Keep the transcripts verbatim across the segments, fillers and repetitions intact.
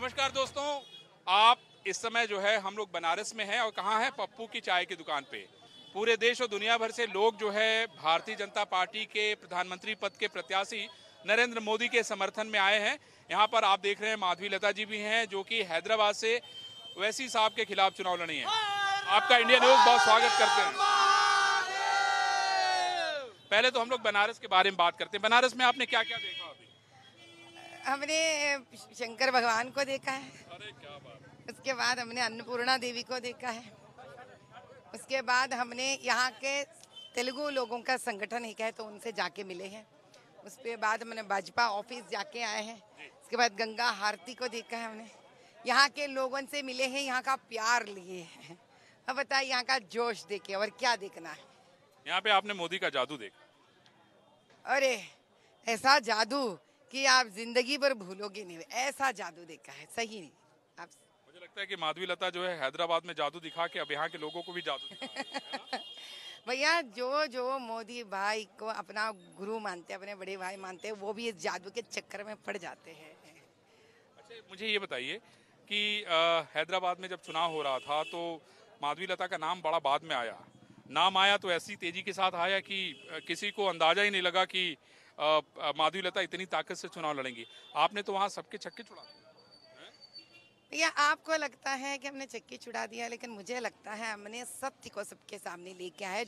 नमस्कार दोस्तों, आप इस समय जो है हम लोग बनारस में हैं और कहाँ हैं? पप्पू की चाय की दुकान पे। पूरे देश और दुनिया भर से लोग जो है भारतीय जनता पार्टी के प्रधानमंत्री पद के प्रत्याशी नरेंद्र मोदी के समर्थन में आए हैं। यहाँ पर आप देख रहे हैं माधवी लता जी भी हैं जो कि हैदराबाद से वैसी साहब के खिलाफ चुनाव लड़ी है। आपका इंडिया न्यूज बहुत स्वागत करते हैं। पहले तो हम लोग बनारस के बारे में बात करते हैं। बनारस में आपने क्या क्या देखा? हमने शंकर भगवान को देखा है। अरे क्या बात। उसके बाद हमने अन्नपूर्णा देवी को देखा है। उसके बाद हमने यहाँ के तेलुगु लोगों का संगठन एक है तो उनसे जाके मिले हैं। उसके बाद हमने भाजपा ऑफिस जाके आए हैं। उसके बाद गंगा आरती को देखा है। हमने यहाँ के लोगों से मिले हैं, यहाँ का प्यार लिए हैं। अब बताइए यहाँ का जोश देखे और क्या देखना है। यहाँ पे आपने मोदी का जादू देखा? अरे ऐसा जादू कि आप जिंदगी भर भूलोगे नहीं, ऐसा जादू देखा है। सही नहीं आप... मुझे लगता है कि माधवी लता जो है हैदराबाद में जादू दिखा के अब यहाँ के लोगों को भी जादू भैया जो जो मोदी भाई को अपना गुरु मानते हैं, अपने बड़े भाई मानते हैं, वो भी इस जादू के चक्कर में पड़ जाते हैं। अच्छा मुझे ये बताइए कि हैदराबाद में जब चुनाव हो रहा था तो माधवी लता का नाम बड़ा बाद में आया, नाम आया तो ऐसी तेजी के साथ आया कि किसी को अंदाजा ही नहीं लगा कि माधवी लता इतनी ताकत से चुनाव लड़ेंगी। आपने तो वहाँ सबके चक्के छुड़ा दिए। भैया आपको लगता है कि हमने चक्के छुड़ा दिया, लेकिन मुझे लगता है हमने सत्य को सबके सामने लेके आए।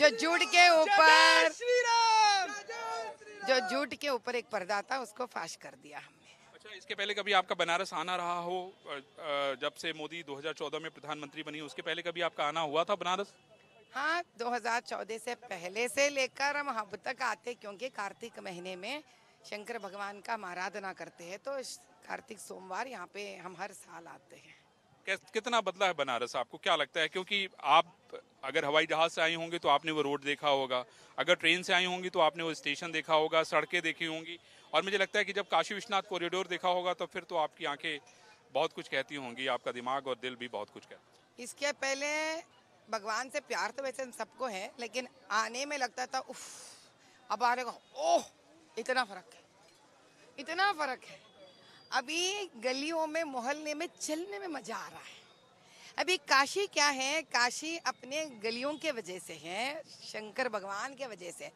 जो झूठ के ऊपर जो झूठ के ऊपर एक पर्दा था उसको फाश कर दिया हमने। इसके पहले कभी आपका बनारस आना रहा हो? जब से मोदी दो हज़ार चौदह में प्रधानमंत्री बनी, उसके पहले कभी आपका आना हुआ था बनारस? हाँ, दो हज़ार चौदह से पहले से लेकर हम अब तक आते, क्योंकि कार्तिक महीने में शंकर भगवान का आराधना करते हैं तो कार्तिक सोमवार यहाँ पे हम हर साल आते हैं। कितना बदला है बनारस आपको क्या लगता है? क्योंकि आप अगर हवाई जहाज से आई होंगे तो आपने वो रोड देखा होगा, अगर ट्रेन से आई होंगी तो आपने वो स्टेशन देखा होगा, सड़कें देखी होंगी, और मुझे लगता है कि जब काशी विश्वनाथ कॉरिडोर देखा होगा तो फिर तो आपकी आंखें बहुत कुछ कहती होंगी, आपका दिमाग और दिल भी बहुत कुछ कहता। इसके पहले भगवान से प्यार तो वैसे सबको है, लेकिन आने में लगता था उफ, अब आ रहे हो, ओह इतना फर्क है, इतना फर्क है। अभी गलियों में मोहल्ले में चलने में मजा आ रहा है। अभी काशी क्या है, काशी अपने गलियों के वजह से है, शंकर भगवान के वजह से।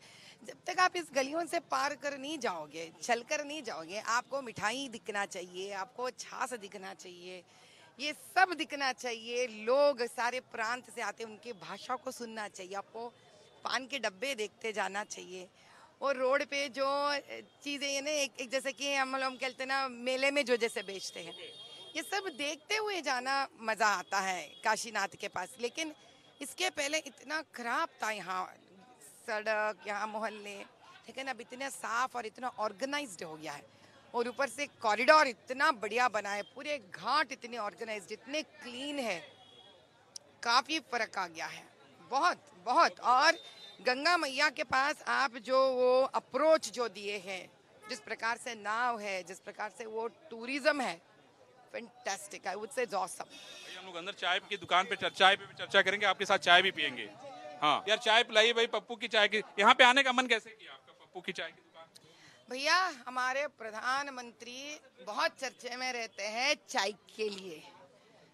जब तक आप इस गलियों से पार कर नहीं जाओगे, चल कर नहीं जाओगे, आपको मिठाई दिखना चाहिए, आपको छाछ दिखना चाहिए, ये सब दिखना चाहिए। लोग सारे प्रांत से आते, उनकी भाषा को सुनना चाहिए, आपको पान के डब्बे देखते जाना चाहिए। और रोड पे जो चीज़ें ये ना एक, एक जैसे कि हम लोग कहते हैं ना मेले में जो जैसे बेचते हैं, ये सब देखते हुए जाना मज़ा आता है काशीनाथ के पास। लेकिन इसके पहले इतना खराब था यहाँ सड़क, यहाँ मोहल्ले, लेकिन अब इतना साफ और इतना ऑर्गेनाइज्ड हो गया है। और ऊपर से कॉरिडोर इतना बढ़िया बना है, पूरे घाट इतने ऑर्गेनाइज्ड, इतने क्लीन है, काफ़ी फर्क आ गया है, बहुत बहुत। और गंगा मैया के पास आप जो वो अप्रोच जो दिए हैं, जिस प्रकार से नाव है, जिस प्रकार से वो टूरिज्म है, फैंटास्टिक है, उससे awesome। हम लोग अंदर चाय की दुकान पे चाय पे चर्चा करेंगे, आपके साथ चाय भी पियेंगे। हाँ यार चाय पिलाई भाई, पप्पू की चाय की। यहाँ पे आने का मन कैसे किया आपका पप्पू की चाय की दुकान? भैया हमारे प्रधानमंत्री बहुत चर्चे में रहते हैं चाय के लिए,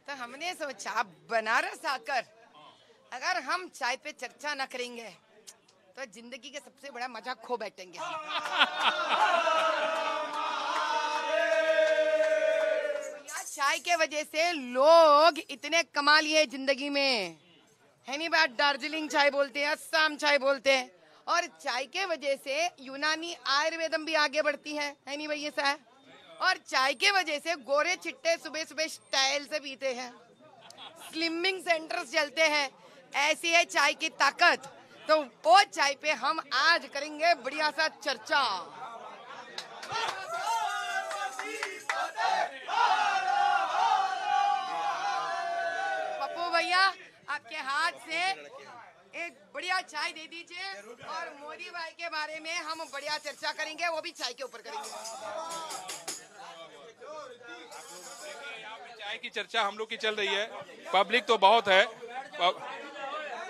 तो हमने सोचा बनारस आकर अगर हम चाय पे चर्चा न करेंगे तो जिंदगी के सबसे बड़ा मजा खो बैठेंगे। चाय के वजह से लोग इतने कमा लिए जिंदगी में, है नहीं बात? दार्जिलिंग चाय बोलते हैं, असम चाय बोलते हैं, और चाय के वजह से यूनानी आयुर्वेदम भी आगे बढ़ती है, है नहीं भैया साहब? और चाय के वजह से गोरे चिट्टे सुबह सुबह स्टाइल से पीते हैं, स्लिमिंग सेंटर्स चलते हैं। ऐसी है चाय की ताकत। तो वो चाय पे हम आज करेंगे बढ़िया सा चर्चा। पप्पू भैया आपके हाथ से एक बढ़िया चाय दे दीजिए, और मोदी भाई के बारे में हम बढ़िया चर्चा करेंगे, वो भी चाय के ऊपर करेंगे। चाय की चर्चा हम लोग की चल रही है, पब्लिक तो बहुत है,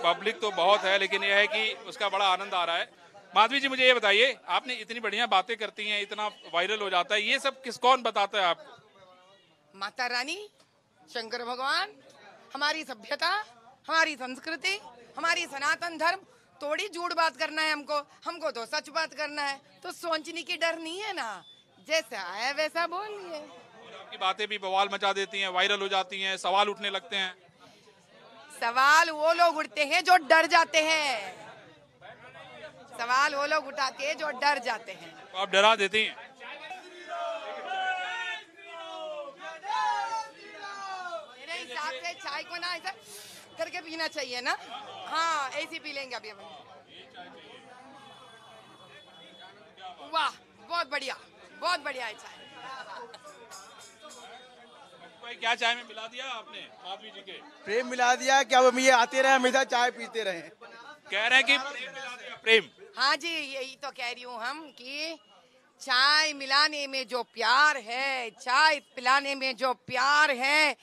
पब्लिक तो बहुत है, लेकिन यह है कि उसका बड़ा आनंद आ रहा है। माधवी जी मुझे ये बताइए, आपने इतनी बढ़िया बातें करती हैं, इतना वायरल हो जाता है, ये सब किस कौन बताता है आपको? माता रानी, शंकर भगवान, हमारी सभ्यता, हमारी संस्कृति, हमारी सनातन धर्म। थोड़ी झूठ बात करना है हमको, हमको तो सच बात करना है, तो सोचने की डर नहीं है ना, जैसा आया वैसा बोल लिए। आपकी बातें भी बवाल मचा देती हैं, वायरल हो जाती हैं, सवाल उठने लगते हैं। सवाल वो लोग उठते हैं जो डर जाते हैं, सवाल वो लोग उठाते हैं जो डर जाते हैं। तो आप डरा देती हैं। मेरे हिसाब से चाय को ना ऐसा करके पीना चाहिए ना, हाँ ऐसी पी लेंगे अभी। वाह बहुत बढ़िया, बहुत बढ़िया है चाय। भाई क्या चाय में मिला दिया आपने माधवी जी के? प्रेम मिला दिया। क्या वो ये आते रहे, हमेशा चाय पीते रहे? कह रहे हैं कि प्रेम मिला दिया, प्रेम। हाँ जी, यही तो कह रही हूँ हम कि चाय मिलाने में जो प्यार है, चाय पिलाने में जो प्यार है,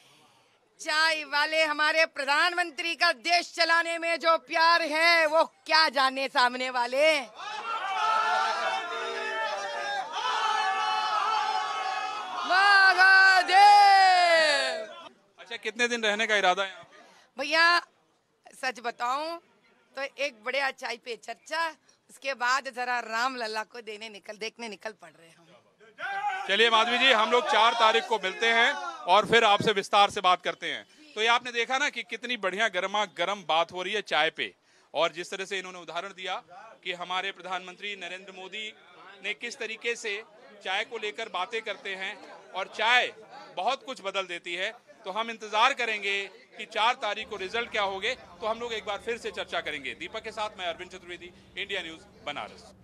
चाय वाले हमारे प्रधानमंत्री का देश चलाने में जो प्यार है, वो क्या जाने सामने वाले। अच्छा, कितने दिन रहने का इरादा है? भैया सच बताऊं तो एक बड़े अच्छाई पे चर्चा, उसके बाद जरा राम लला को देने निकल देखने निकल पड़ रहे हम। चलिए माधवी जी, हम लोग चार तारीख को मिलते हैं और फिर आपसे विस्तार से बात करते हैं। तो ये आपने देखा ना कि कितनी बढ़िया गर्मा गर्म बात हो रही है चाय पे, और जिस तरह से इन्होंने उदाहरण दिया कि हमारे प्रधानमंत्री नरेंद्र मोदी ने किस तरीके से चाय को लेकर बातें करते हैं और चाय बहुत कुछ बदल देती है। तो हम इंतजार करेंगे कि चार तारीख को रिजल्ट क्या होंगे, तो हम लोग एक बार फिर से चर्चा करेंगे। दीपक के साथ मैं अरविंद चतुर्वेदी, इंडिया न्यूज, बनारस।